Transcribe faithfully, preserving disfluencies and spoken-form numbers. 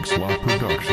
Mixlaw Production.